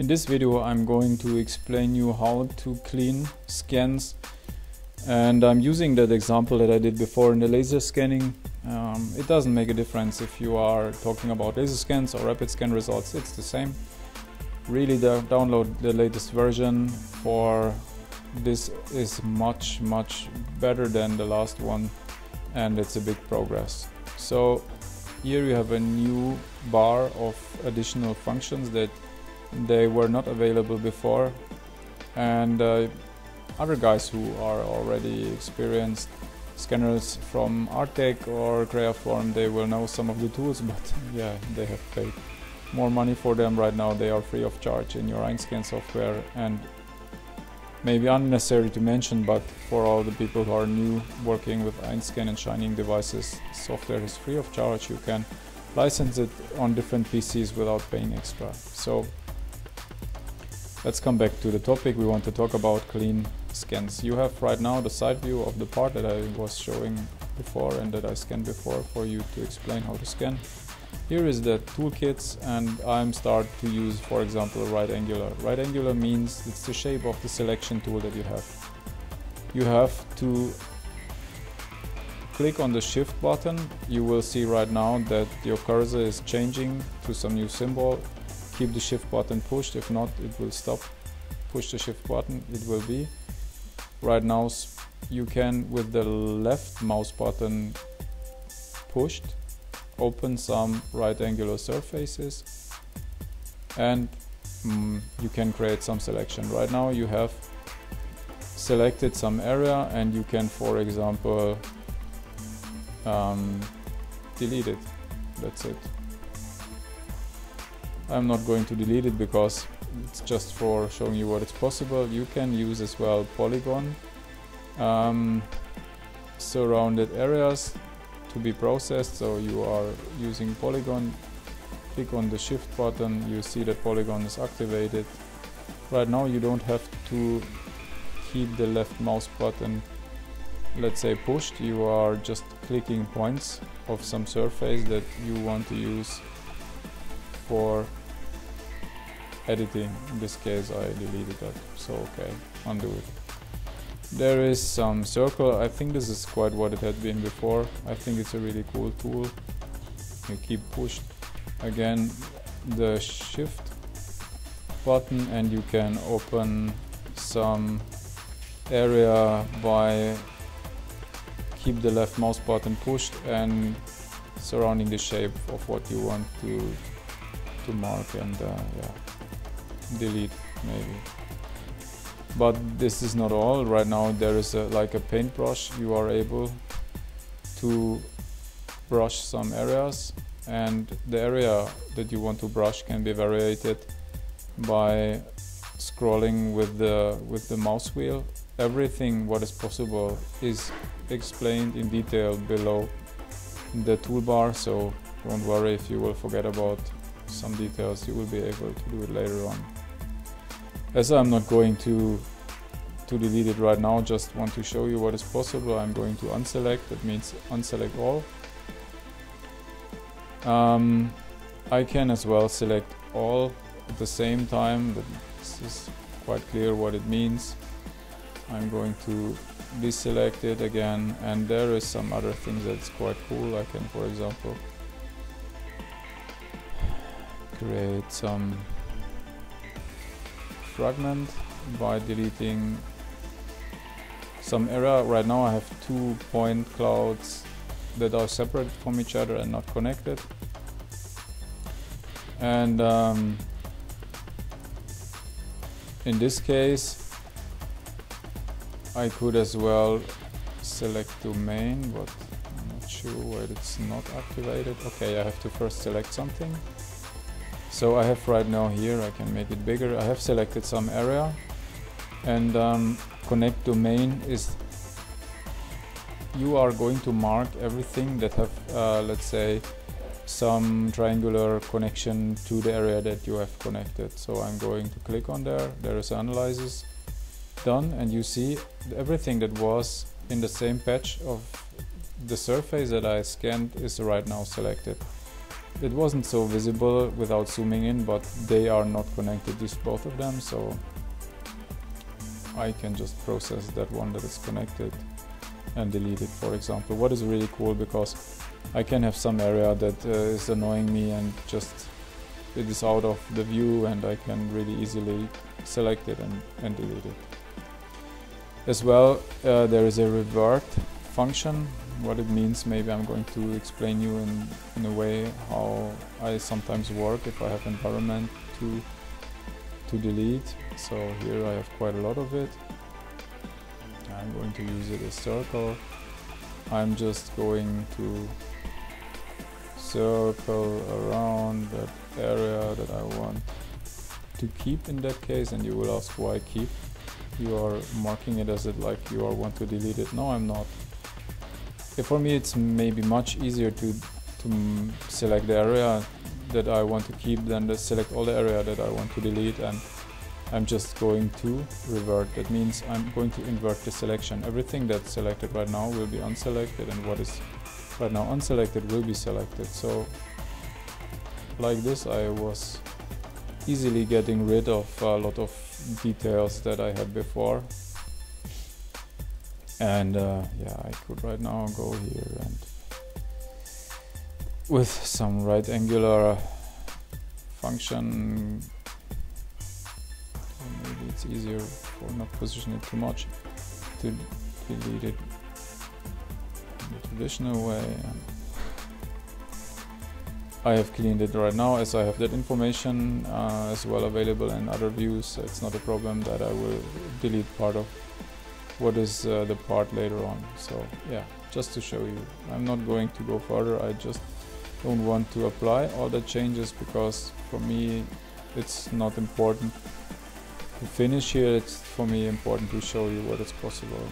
In this video I'm going to explain you how to clean scans, and I'm using that example that I did before in the laser scanning. It doesn't make a difference if you are talking about laser scans or rapid scan results, it's the same. Really, download the latest version, for this is much better than the last one, and it's a big progress. So here you have a new bar of additional functions that they were not available before, and other guys who are already experienced scanners from Artec or Creaform, they will know some of the tools, but yeah, they have paid more money for them. Right now they are free of charge in your Artec software, and maybe unnecessary to mention, but for all the people who are new working with Artec and Shining devices, software is free of charge. You can license it on different PCs without paying extra. So let's come back to the topic. We want to talk about clean scans. You have right now the side view of the part that I was showing before and that I scanned before for you to explain how to scan. Here is the toolkits, and I'm start to use, for example, right angular. Right angular means it's the shape of the selection tool that you have. You have to click on the shift button. You will see right now that your cursor is changing to some new symbol. Keep the shift button pushed, if not it will stop. Push the shift button, it will be. Right now you can, with the left mouse button pushed, open some right angular surfaces, and you can create some selection. Right now you have selected some area, and you can, for example, delete it. That's it. I'm not going to delete it because it's just for showing you what it's possible. You can use as well polygon, surrounded areas to be processed. So you are using polygon, click on the shift button, you see that polygon is activated. Right now you don't have to keep the left mouse button, let's say, pushed. You are just clicking points of some surface that you want to use for editing. In this case I deleted that, so okay, undo it. There is some circle. I think this is quite what it had been before. I think it's a really cool tool. You keep pushed again the shift button, and you can open some area by keep the left mouse button pushed and surrounding the shape of what you want to mark, and yeah, delete maybe. But this is not all. Right now there is like a paintbrush. You are able to brush some areas, and the area that you want to brush can be variated by scrolling with the mouse wheel. Everything what is possible is explained in detail below the toolbar, so don't worry if you will forget about some details. You will be able to do it later on. As I'm not going to delete it right now, just want to show you what is possible. I'm going to unselect, that means unselect all. I can as well select all at the same time, but this is quite clear what it means. I'm going to deselect it again, and there is some other things that's quite cool. I can, for example, create some fragment by deleting some area. Right now I have 2 point clouds that are separate from each other and not connected, and in this case I could as well select domain, but I'm not sure why it's not activated. Okay, I have to first select something. So I have right now here, I can make it bigger, I have selected some area, and connect domain is, you are going to mark everything that have, let's say, some triangular connection to the area that you have connected. So I'm going to click on there, there is analysis done, and you see everything that was in the same patch of the surface that I scanned is right now selected. It wasn't so visible without zooming in, but they are not connected, these both of them, so I can just process that one that is connected and delete it, for example. What is really cool, because I can have some area that is annoying me and just it is out of the view, and I can really easily select it and delete it. As well, there is a revert function. What it means, maybe I'm going to explain you in a way how I sometimes work if I have environment to delete. So here I have quite a lot of it. I'm going to use it as circle. I'm just going to circle around that area that I want to keep in that case, and you will ask why keep. You are marking it as it like you are want to delete it. No, I'm not. For me, it's maybe much easier to select the area that I want to keep than to select all the area that I want to delete, and I'm just going to revert. That means I'm going to invert the selection. Everything that's selected right now will be unselected, and what is right now unselected will be selected. So like this, I was easily getting rid of a lot of details that I had before. And yeah, I could right now go here and with some right angular function, maybe it's easier for not positioning it too much, to delete it in the traditional way. And I have cleaned it right now, as I have that information as well available in other views. It's not a problem that I will delete part of what is the part later on. So yeah, just to show you, I'm not going to go further. I just don't want to apply all the changes, because for me it's not important to finish here. It's for me important to show you what is possible.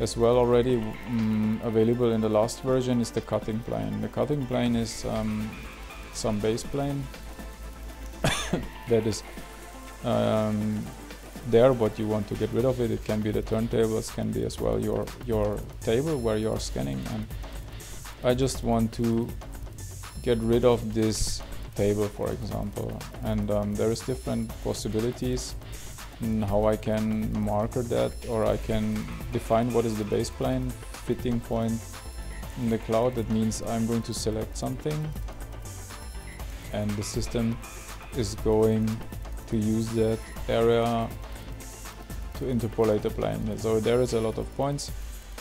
As well, already available in the last version is the cutting plane. The cutting plane is some base plane that is there, but you want to get rid of it. It can be the turntables, can be as well your table where you are scanning, and I just want to get rid of this table, for example. And there is different possibilities in how I can marker that, or I can define what is the base plane fitting point in the cloud. That means I'm going to select something, and the system is going to use that area to interpolate a plane. So there is a lot of points.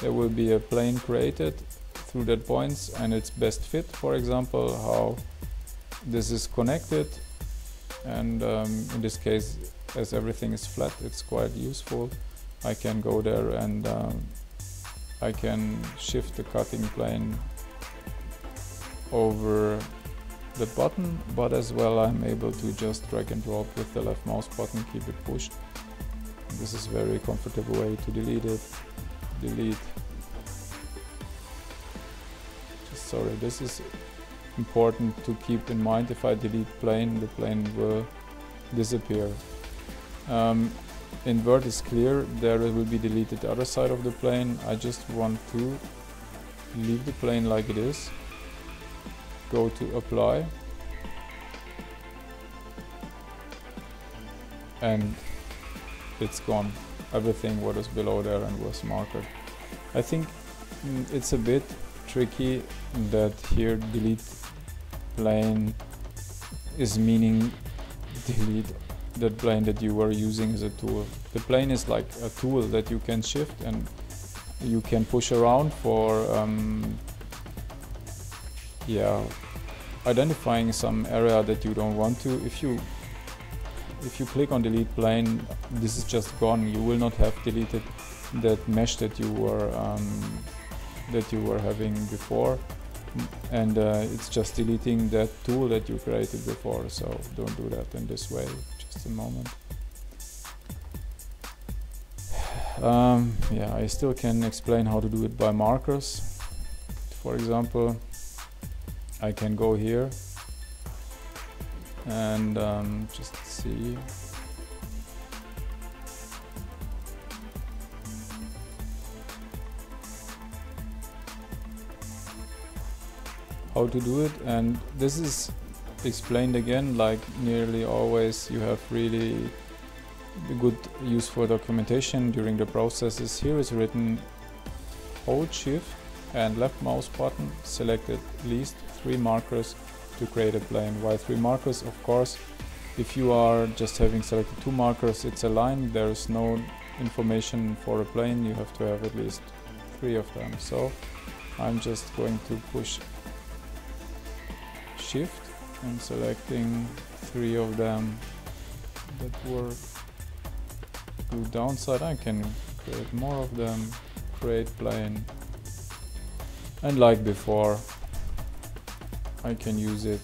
There will be a plane created through that points and its best fit, for example, how this is connected. And in this case, as everything is flat, it's quite useful. I can go there and I can shift the cutting plane over the button, but as well I'm able to just drag and drop with the left mouse button, keep it pushed. This is a very comfortable way to delete it. Delete. Just sorry, this is important to keep in mind. If I delete plane, the plane will disappear. Invert is clear. There will be deleted the other side of the plane. I just want to leave the plane like it is. Go to apply, and it's gone. Everything what is below there and was marked. I think it's a bit tricky that here delete plane is meaning delete that plane that you were using as a tool. The plane is like a tool that you can shift and you can push around for yeah, identifying some area that you don't want to. If you click on delete plane, this is just gone. You will not have deleted that mesh that you were having before, and it's just deleting that tool that you created before. So don't do that in this way. Just a moment. Yeah, I still can explain how to do it by markers. For example, I can go here and just see. how to do it, and this is explained again. Like nearly always, you have really good use for documentation during the processes. Here is written hold shift and left mouse button, select at least 3 markers to create a plane. Why 3 markers? Of course, if you are just having selected 2 markers, it's a line, there is no information for a plane, you have to have at least 3 of them. So I'm just going to push shift and selecting 3 of them that were to downside. I can create more of them, create plane, and like before I can use it,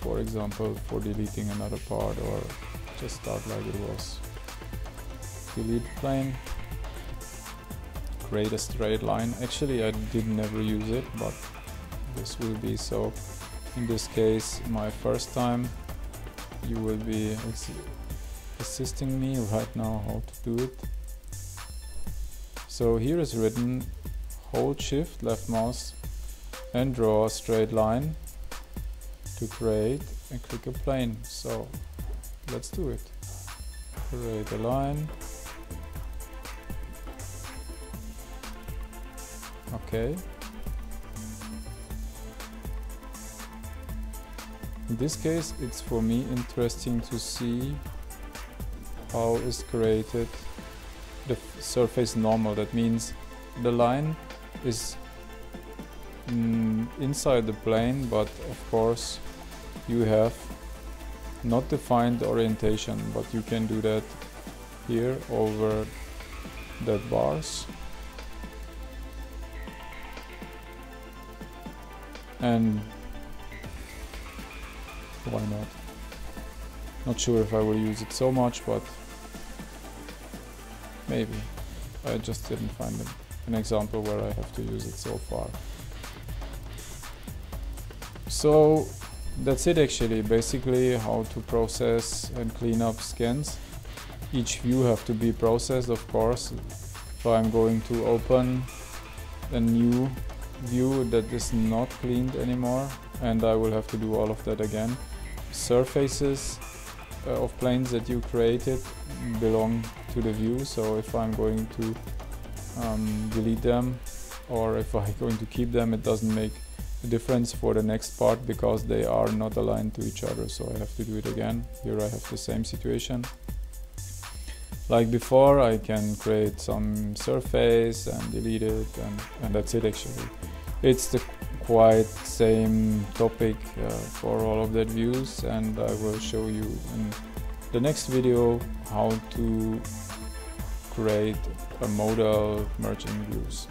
for example, for deleting another part, or just start like it was. Delete plane, create a straight line. Actually, I didn't ever use it, but this will be so. In this case, my first time, you will be assisting me right now how to do it. So here is written hold shift left mouse and draw a straight line to create and click a plane. So let's do it. Create a line. Okay. In this case, it's for me interesting to see how is created the surface normal. That means the line is inside the plane, but of course you have not defined orientation, but you can do that here over the bars. And why not? Not sure if I will use it so much, but maybe. I just didn't find an example where I have to use it so far. So that's it actually, basically how to process and clean up scans. Each view have to be processed, of course. So I'm going to open a new view that is not cleaned anymore, and I will have to do all of that again. Surfaces of planes that you created belong to the view, so if I'm going to delete them, or if I'm going to keep them, it doesn't make a difference for the next part because they are not aligned to each other, so I have to do it again. Here I have the same situation. Like before, I can create some surface and delete it, and that's it actually. It's the quite same topic for all of that views, and I will show you in the next video how to create a modal merging views.